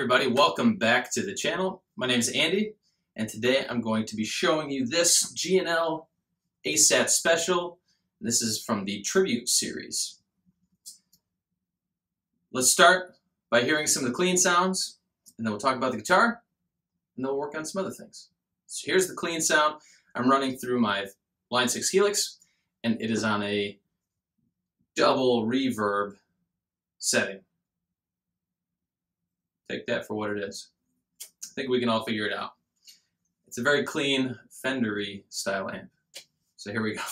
everybody, welcome back to the channel. My name is Andy, and today I'm going to be showing you this G&L ASAT special. This is from the Tribute Series. Let's start by hearing some of the clean sounds, and then we'll talk about the guitar, and then we'll work on some other things. So here's the clean sound. I'm running through my Line 6 Helix, and it is on a double reverb setting. Take that for what it is. I think we can all figure it out. It's a very clean, Fender-y style amp. So here we go.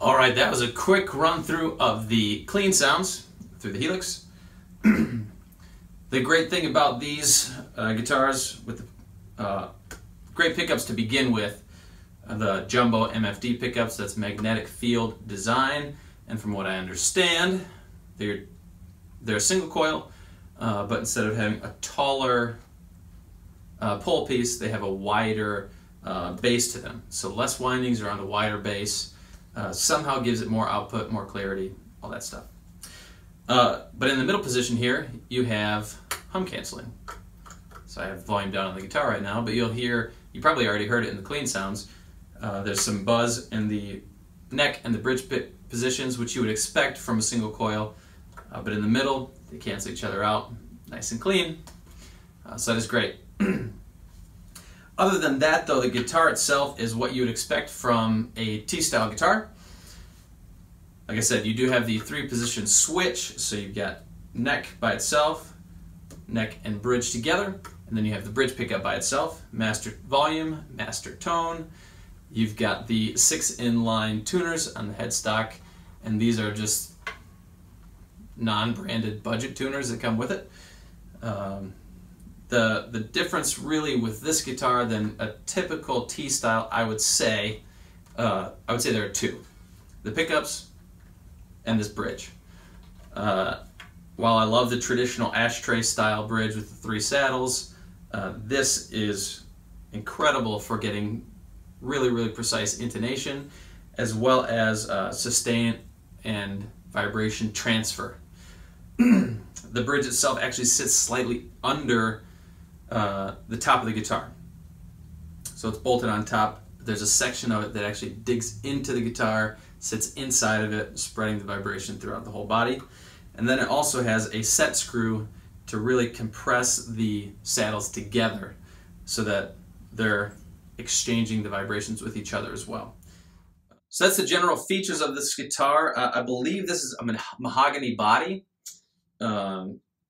Alright, that was a quick run through of the clean sounds through the Helix. The great thing about these guitars with the great pickups to begin with, the jumbo MFD pickups, that's magnetic field design, and from what I understand, they're single coil, but instead of having a taller pole piece, they have a wider base to them. So less windings around a wider base. Somehow gives it more output, more clarity, all that stuff. But in the middle position here, you have hum canceling. So I have volume down on the guitar right now, but you'll hear, you probably already heard it in the clean sounds, there's some buzz in the neck and the bridge bit positions, which you would expect from a single coil, but in the middle, they cancel each other out, nice and clean. So that is great. Other than that, though, the guitar itself is what you would expect from a T-style guitar. Like I said, you do have the three-position switch, so you've got neck by itself, neck and bridge together, and then you have the bridge pickup by itself, master volume, master tone. You've got the 6 inline tuners on the headstock, and these are just non-branded budget tuners that come with it. The difference really with this guitar than a typical T-style, I would say there are two. The pickups and this bridge. While I love the traditional ashtray style bridge with the three saddles, this is incredible for getting really, really precise intonation as well as sustain and vibration transfer. The bridge itself actually sits slightly under the top of the guitar. So it's bolted on top. There's a section of it that actually digs into the guitar, sits inside of it, spreading the vibration throughout the whole body. And then it also has a set screw to really compress the saddles together so that they're exchanging the vibrations with each other as well. So that's the general features of this guitar. I believe this is a mahogany body.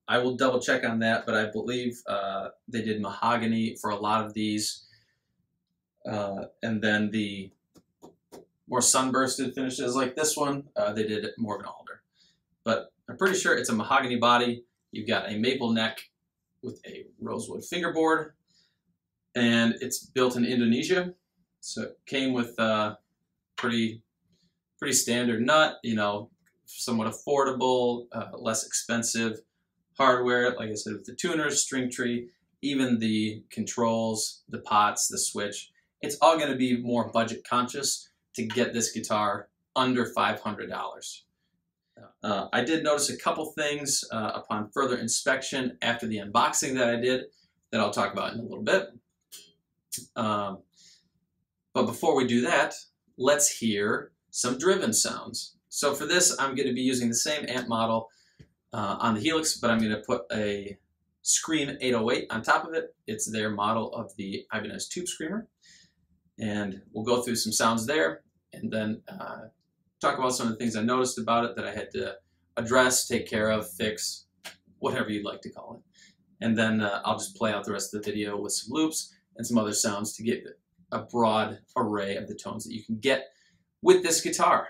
I will double check on that, but I believe they did mahogany for a lot of these, and then the more sunbursted finishes like this one, they did more of an alder. But I'm pretty sure it's a mahogany body. You've got a maple neck with a rosewood fingerboard, and it's built in Indonesia. So it came with a pretty standard nut, you know, somewhat affordable, less expensive hardware. Like I said, with the tuners, string tree, even the controls, the pots, the switch, it's all going to be more budget conscious to get this guitar under $500. I did notice a couple things upon further inspection after the unboxing that I did that I'll talk about in a little bit. But before we do that, let's hear some driven sounds. So for this, I'm going to be using the same amp model on the Helix, but I'm going to put a Scream 808 on top of it. It's their model of the Ibanez Tube Screamer. And we'll go through some sounds there and then talk about some of the things I noticed about it that I had to address, take care of, fix, whatever you'd like to call it. And then I'll just play out the rest of the video with some loops and some other sounds to get a broad array of the tones that you can get with this guitar.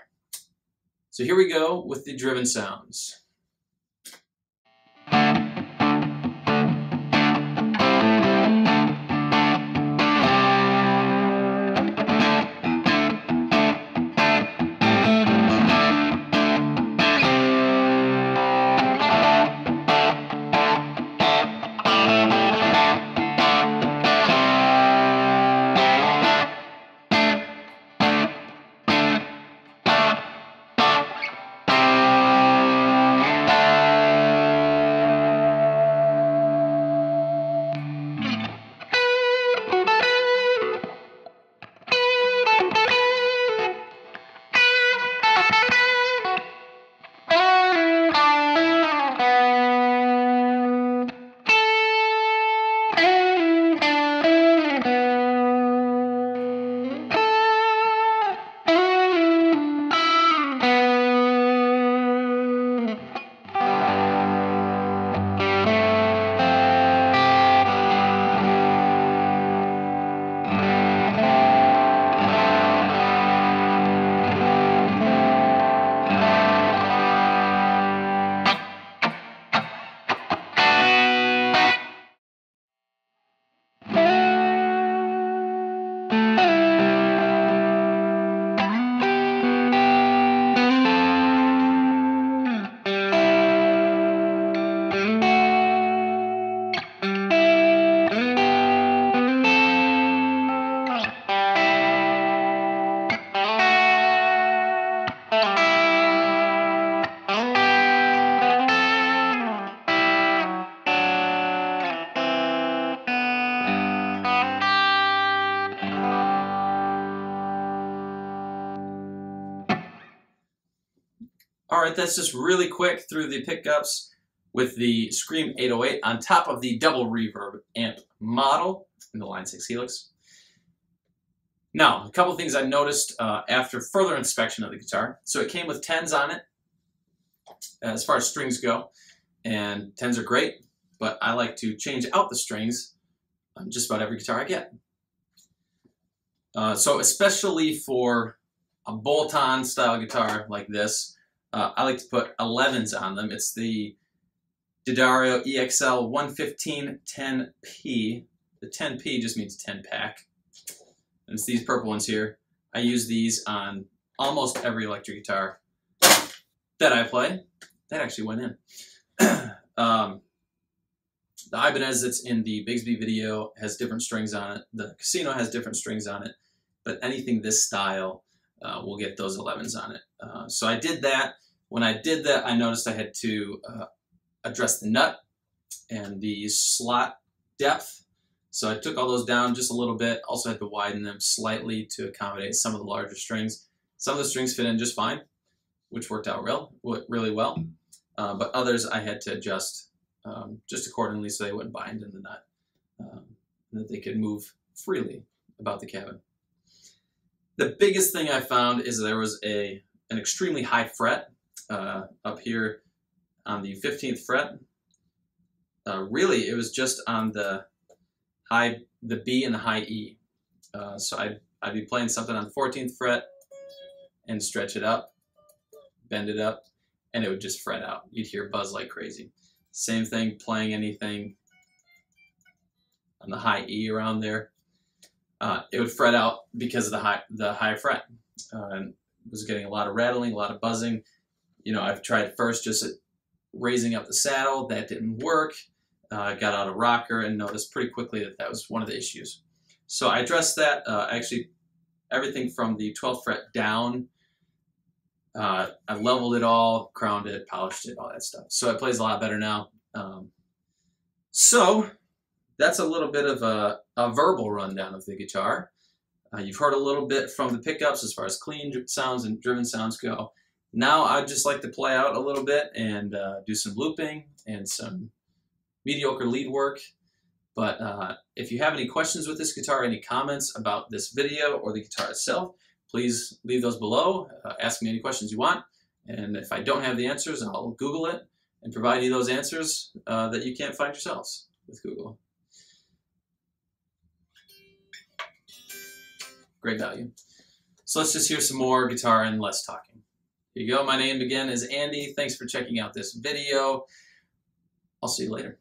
So here we go with the driven sounds. All right, that's just really quick through the pickups with the Scream 808 on top of the Double Reverb amp model in the Line 6 Helix. Now, a couple things I noticed after further inspection of the guitar. So it came with 10s on it as far as strings go, and 10s are great, but I like to change out the strings on just about every guitar I get. So especially for a bolt-on style guitar like this, I like to put 11s on them. It's the D'Addario EXL 115 10P. The 10P just means 10 pack. And it's these purple ones here. I use these on almost every electric guitar that I play. That actually went in. The Ibanez that's in the Bigsby video has different strings on it. The Casino has different strings on it. But anything this style, we'll get those 11s on it. So I did that. When I did that, I noticed I had to address the nut and the slot depth. So I took all those down just a little bit. Also had to widen them slightly to accommodate some of the larger strings. Some of the strings fit in just fine, which worked out really well. But others I had to adjust just accordingly so they wouldn't bind in the nut, and that they could move freely about the cabin. The biggest thing I found is there was an extremely high fret up here on the 15th fret. Really, it was just on the B and the high E. So I'd be playing something on the 14th fret and stretch it up, bend it up, and it would just fret out. You'd hear buzz like crazy. Same thing playing anything on the high E around there. It would fret out because of the high fret. And was getting a lot of rattling, a lot of buzzing. You know, I've tried first just raising up the saddle. That didn't work. Got out a rocker and noticed pretty quickly that that was one of the issues. So I addressed that. Actually, everything from the 12th fret down, I leveled it all, crowned it, polished it, all that stuff. So it plays a lot better now. So that's a little bit of a verbal rundown of the guitar. You've heard a little bit from the pickups as far as clean sounds and driven sounds go. Now I'd just like to play out a little bit and do some looping and some mediocre lead work. But if you have any questions with this guitar, any comments about this video or the guitar itself, please leave those below. Ask me any questions you want. And if I don't have the answers, I'll Google it and provide you those answers that you can't find yourselves with Google. Great value. So let's just hear some more guitar and less talking. Here you go. My name again is Andy. Thanks for checking out this video. I'll see you later.